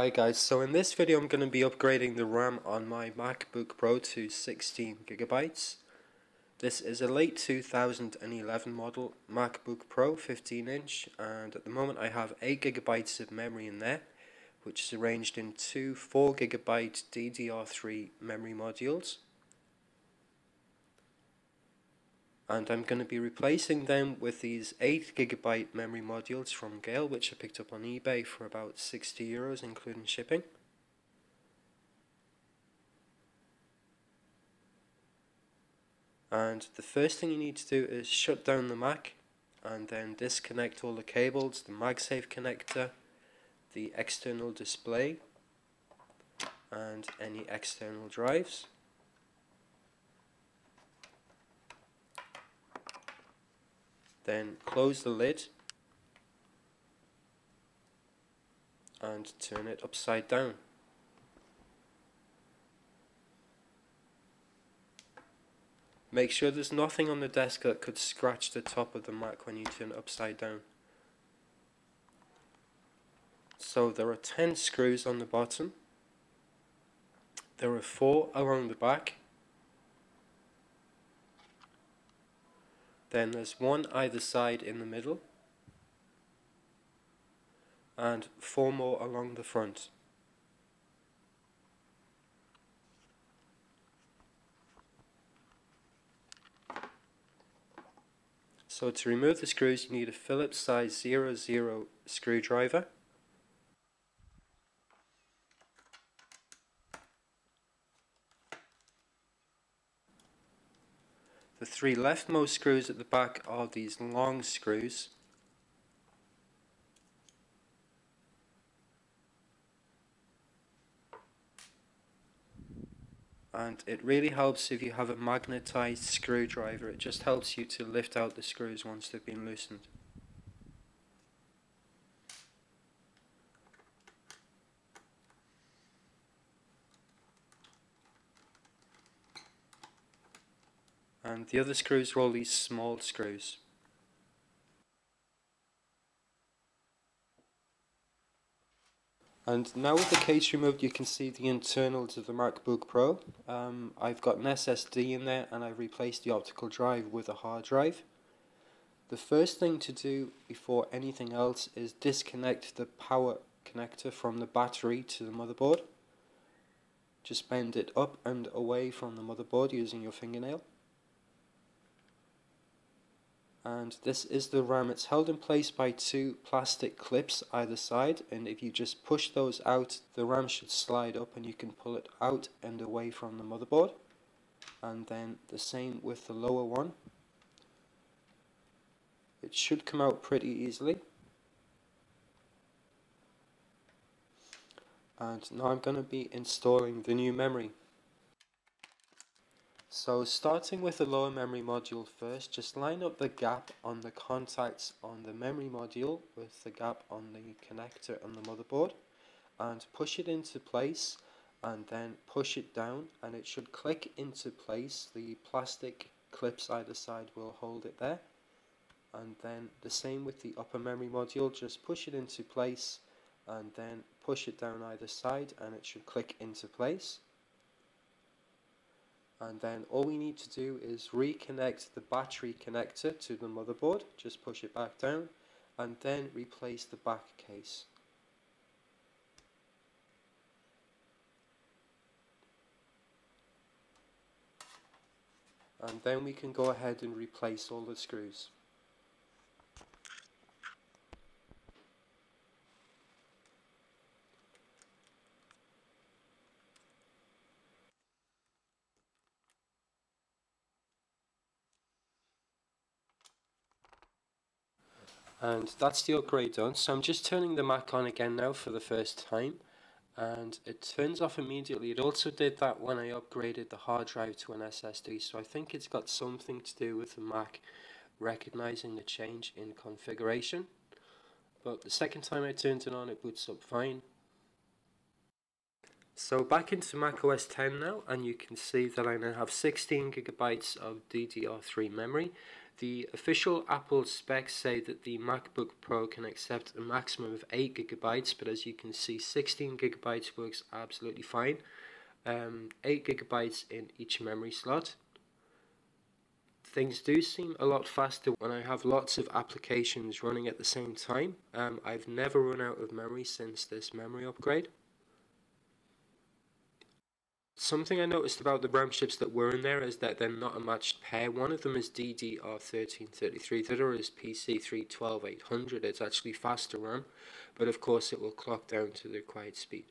Hi guys, so in this video I'm going to be upgrading the RAM on my MacBook Pro to 16GB. This is a late 2011 model MacBook Pro 15-inch, and at the moment I have 8GB of memory in there, which is arranged in two 4GB DDR3 memory modules. And I'm going to be replacing them with these 8GB memory modules from Gale, which I picked up on eBay for about €60 including shipping. And the first thing you need to do is shut down the Mac and then disconnect all the cables, the MagSafe connector, the external display and any external drives. Then close the lid and turn it upside down. Make sure there's nothing on the desk that could scratch the top of the Mac when you turn it upside down. So there are 10 screws on the bottom. There are 4 along the back. Then there's one either side in the middle and 4 more along the front. So to remove the screws you need a Phillips size 00 screwdriver. The 3 leftmost screws at the back are these long screws. And it really helps if you have a magnetized screwdriver. It just helps you to lift out the screws once they've been loosened. And the other screws are all these small screws. And now with the case removed you can see the internals of the MacBook Pro. I've got an SSD in there and I've replaced the optical drive with a hard drive. The first thing to do before anything else is disconnect the power connector from the battery to the motherboard. Just bend it up and away from the motherboard using your fingernail. And this is the RAM. It's held in place by 2 plastic clips either side, and if you just push those out the RAM should slide up and you can pull it out and away from the motherboard. And then the same with the lower one. It should come out pretty easily. And now I'm going to be installing the new memory. So starting with the lower memory module first, just line up the gap on the contacts on the memory module with the gap on the connector on the motherboard and push it into place and then push it down and it should click into place. The plastic clips either side will hold it there. And then the same with the upper memory module, just push it into place and then push it down either side and it should click into place. And then all we need to do is reconnect the battery connector to the motherboard, just push it back down and then replace the back case. And then we can go ahead and replace all the screws. And that's the upgrade done, so I'm just turning the Mac on again now for the first time and it turns off immediately. It also did that when I upgraded the hard drive to an SSD, so I think it's got something to do with the Mac recognizing the change in configuration. But the second time I turned it on it boots up fine. So back into Mac OS X now, and you can see that I now have 16GB of DDR3 memory. The official Apple specs say that the MacBook Pro can accept a maximum of 8 GB, but as you can see, 16 GB works absolutely fine. 8 GB in each memory slot. Things do seem a lot faster when I have lots of applications running at the same time. I've never run out of memory since this memory upgrade. Something I noticed about the RAM chips that were in there is that they're not a matched pair. One of them is DDR3, the other is PC312800. It's actually faster RAM, but of course it will clock down to the required speed.